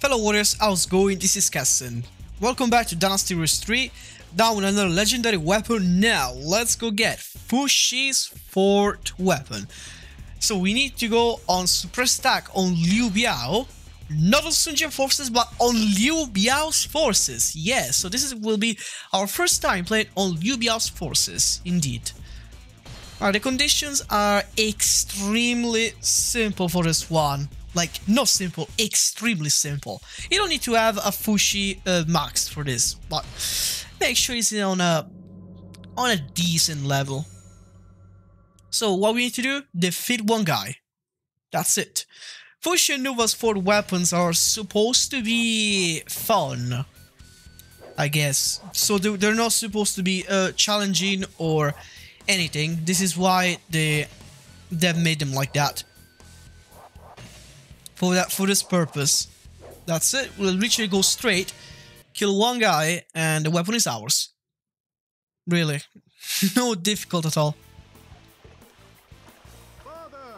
Fellow warriors, how's it going? This is Kassin. Welcome back to Dynasty Warriors 3, down with another legendary weapon. Now, let's go get Fu Xi's 4th weapon. So we need to go on super stack on Liu Biao, not on Sun Jian forces, but on Liu Biao's forces. Yes, so this will be our first time playing on Liu Biao's forces, indeed. Alright, the conditions are extremely simple for this one. Like, not simple, extremely simple. You don't need to have a Fu Xi max for this, but make sure it's on a decent level. So what we need to do? Defeat one guy. That's it. Fu Xi and Nuwa's 4 weapons are supposed to be fun, I guess. So they're not supposed to be challenging or anything. This is why they made them like that. For this purpose. That's it. We'll literally go straight, kill one guy, and the weapon is ours. Really. No difficult at all. Father,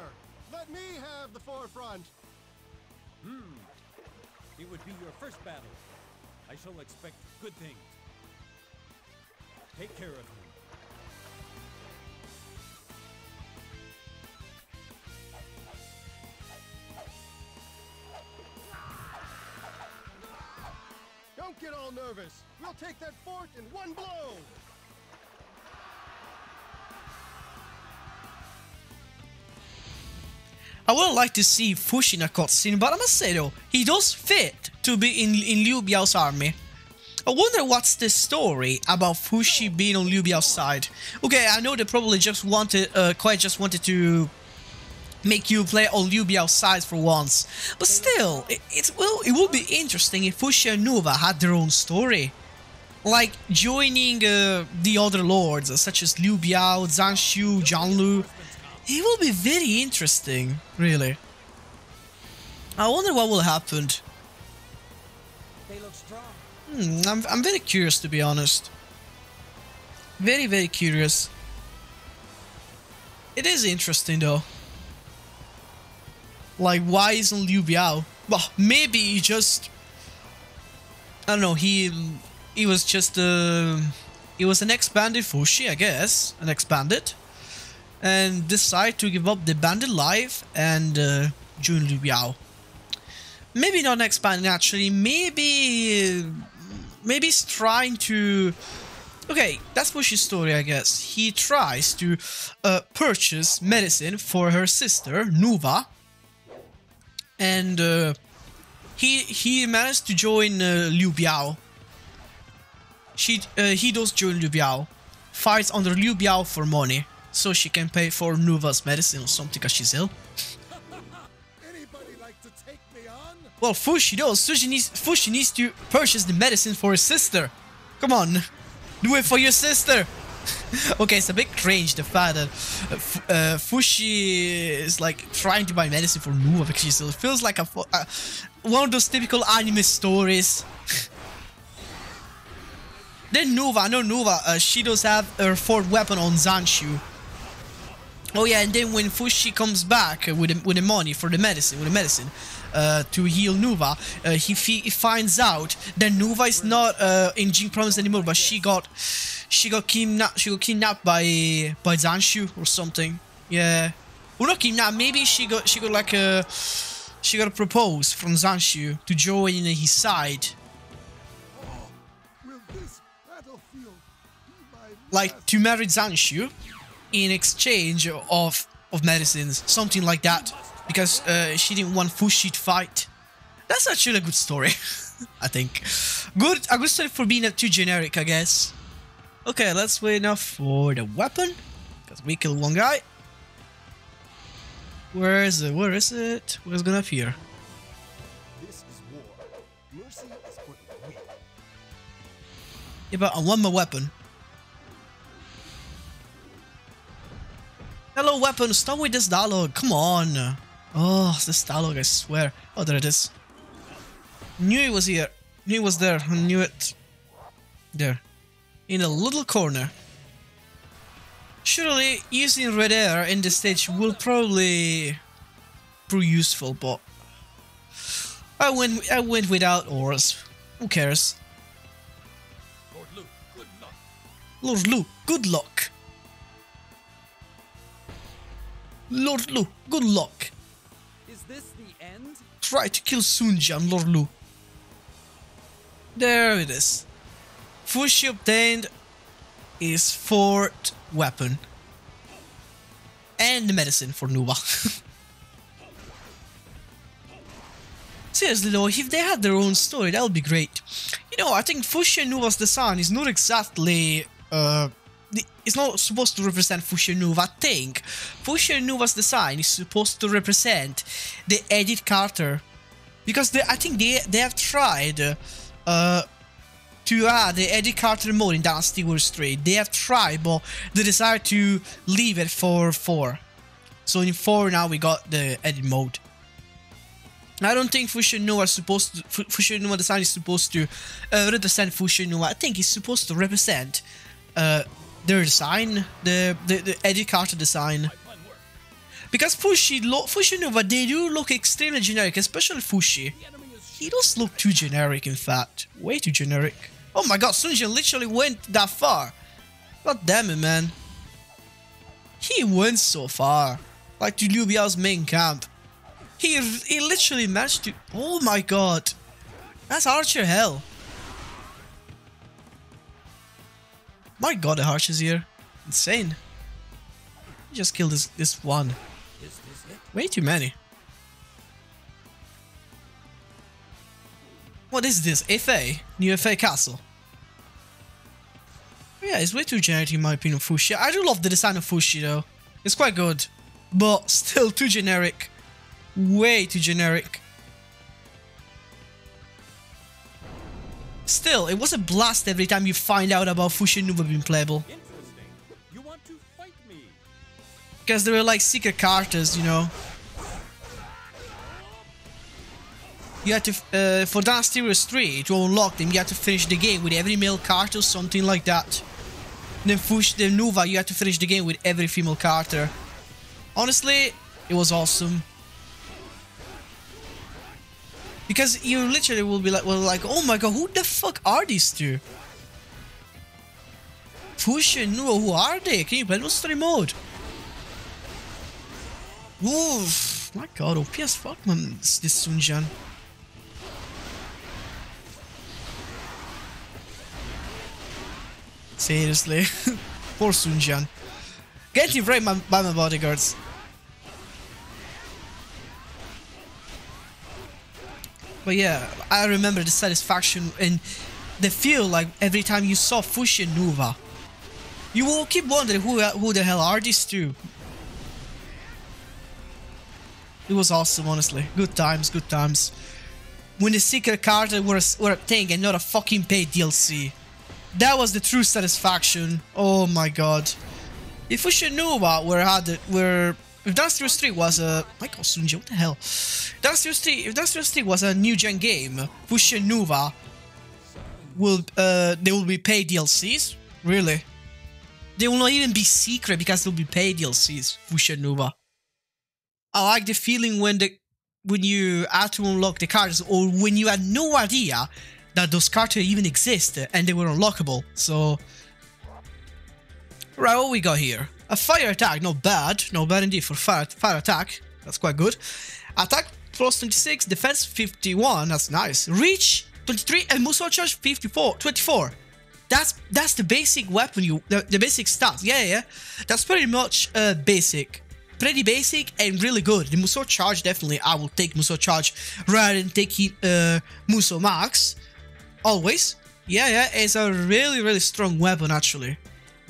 let me have the forefront. It would be your first battle. I shall expect good things. Take care of me. Don't get all nervous. We'll take that fort in one blow. I would like to see Fu Xi in a cutscene, but I must say though, he does fit to be in Liu Biao's army. I wonder what's the story about Fu Xi being on Liu Biao's side. Okay, I know they probably just wanted, just wanted to make you play on Liu Biao's side for once, but still, it would be interesting if Fu Xi and Nuwa had their own story, like joining the other lords such as Liu Biao, Zhang Xiu, Zhang Lu. It will be very interesting, really. I wonder what will happen. They look strong. I'm very curious, to be honest. Very, very curious. It is interesting though. Like, why isn't Liu Biao? Well, maybe he just... I don't know, he was just... he was an ex-bandit Fu Xi, I guess. An ex-bandit. And decided to give up the bandit life and join Liu Biao. Maybe not an ex-bandit, actually. Maybe... maybe he's trying to... okay, that's Fu Xi's story, I guess. He tries to purchase medicine for her sister, Nuwa. And he managed to join Liu Biao. He does join Liu Biao, fights under Liu Biao for money, so she can pay for Nuwa's medicine or something, because she's ill. Anybody like to take me on? Well, Fu Xi does. Fu Xi needs to purchase the medicine for his sister. Come on, do it for your sister. Okay, it's a bit cringe, the fact that Fu Xi is like trying to buy medicine for Nuwa because she still feels like one of those typical anime stories. Then Nuwa, she does have her 4th weapon on Zhang Xiu. Oh yeah, and then when Fu Xi comes back with the money for the medicine, to heal Nuwa, he finds out that Nuwa is not in Jing Province anymore, but she got kidnapped by Zhang Xiu or something. Yeah, well, not kidnapped. Maybe she got a proposal from Zhang Xiu to join his side. Oh, will this battlefield be my last? Like, to marry Zhang Xiu in exchange of medicines, something like that, because she didn't want Fu Xi to fight. That's actually a good story, I think. A good story for being not too generic, I guess. Okay, let's wait now for the weapon, because we killed one guy. Where is it? Where is it? Where's it gonna appear? This is war. Mercy is for the win. Yeah, but I want my weapon. Hello, weapon, stop with this dialogue, come on. Oh, this dialogue, I swear. Oh, there it is. Knew it was here. Knew it was there. I knew it. There. In a little corner. Surely, using red air in this stage will probably prove useful, but... I went without auras. Who cares? Lord Luke, good luck. Lord Luke, good luck. Lord Lu, good luck. Is this the end? Try to kill Sun Jian, Lord Lu. There it is. Fu Xi obtained his fourth weapon. And the medicine for Nuwa. Seriously though, if they had their own story, that would be great. You know, I think Fu Xi and Nuwa's design is not exactly... it's not supposed to represent Fu Xi and Nuwa. I think Fu Xi and Nuwa's design is supposed to represent the Edith Carter, because I think they have tried to add the Edith Carter mode in Dynasty Warriors 3. They have tried, but they decided to leave it for 4. So in 4 now we got the edit mode. I don't think Fu Xi and Nuwa design is supposed to represent Fu Xi and Nuwa. I think it's supposed to represent their design, the Edith Carter design. Because Fu Xi and Nuwa, they do look extremely generic, especially Fu Xi. He does look too generic, in fact. Way too generic. Oh my god, Sun Jian literally went that far. God damn it, man. He went so far. Like to Liu Biao's main camp. He literally managed to... Oh my god. That's Archer hell. My god, the Archer's here. Insane. He just killed this one. Way too many. What is this? FA? New FA castle? Yeah, it's way too generic in my opinion, Fu Xi. I do love the design of Fu Xi though. It's quite good. But still too generic. Way too generic. Still, it was a blast every time you find out about Fu Xi and Nuwa being playable. Interesting. You want to fight me? Because they were like secret characters, you know. You had to, for Dynasty Warriors 3, to unlock them, you had to finish the game with every male character or something like that. Then Nuwa, you had to finish the game with every female character. Honestly, it was awesome. Because you literally will be like, well, like, oh my god, who the fuck are these two? Fu Xi and Nuwa, who are they? Can you play no story mode? Oof, my god, OP as fuck, man, this Sun Jian. Seriously, poor Sun Jian. Getting raped by my bodyguards. But yeah, I remember the satisfaction and the feel like every time you saw Fu Xi and Nuwa. You will keep wondering who the hell are these two. It was awesome, honestly. Good times, good times. When the secret cards were a thing and not a fucking paid DLC. That was the true satisfaction. Oh my god. If Fu Xi and Nuwa if Dynasty Warriors 3 was a... My god, Sun Jian, what the hell? If Dynasty Warriors 3 was a new gen game, Fu Xi and Nuwa they will be paid DLCs? Really? They will not even be secret because they'll be paid DLCs, Fu Xi and Nuwa. I like the feeling when you had to unlock the cards, or when you had no idea that those cards even exist and they were unlockable. So... Right, what we got here? A fire attack, not bad. Not bad indeed for fire attack. That's quite good. Attack plus 26, defense 51. That's nice. Reach 23 and muscle charge 24. That's the basic weapon. The basic stats. Yeah. That's pretty much basic. Pretty basic and really good. The muscle charge, definitely. I will take muscle charge rather than taking muscle max. Always. Yeah. It's a really, really strong weapon actually.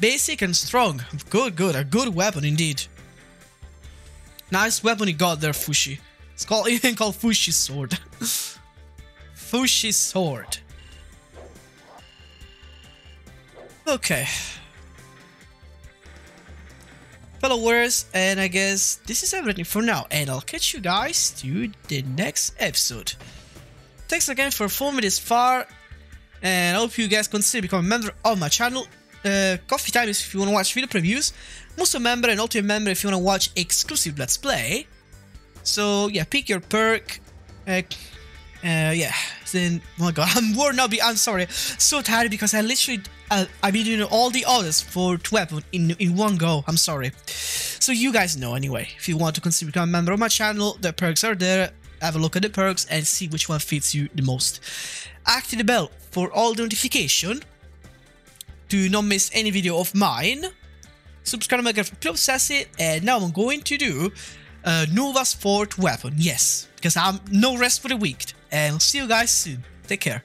Basic and strong. Good. A good weapon indeed. Nice weapon you got there, Fu Xi. It's called, even called Fu Xi's sword. Fu Xi's sword. Okay. Fellow warriors, and I guess this is everything for now. And I'll catch you guys to the next episode. Thanks again for following me this far. And I hope you guys consider becoming a member of my channel. Coffee time is if you want to watch video previews, Muscle member, and Ultimate member if you want to watch exclusive Let's Play. So yeah, pick your perk. Yeah, then, oh my god, I'm worn out, I'm sorry, so tired because I literally, I've been doing all the orders for 12 in one go, I'm sorry. So you guys know anyway, if you want to consider becoming a member of my channel, the perks are there, have a look at the perks and see which one fits you the most. Activate the bell for all the notification to not miss any video of mine. Subscribe to my channel for processing, and now I'm going to do Nuwa's 4th weapon, yes, because I'm no rest for the week, and I'll see you guys soon. Take care.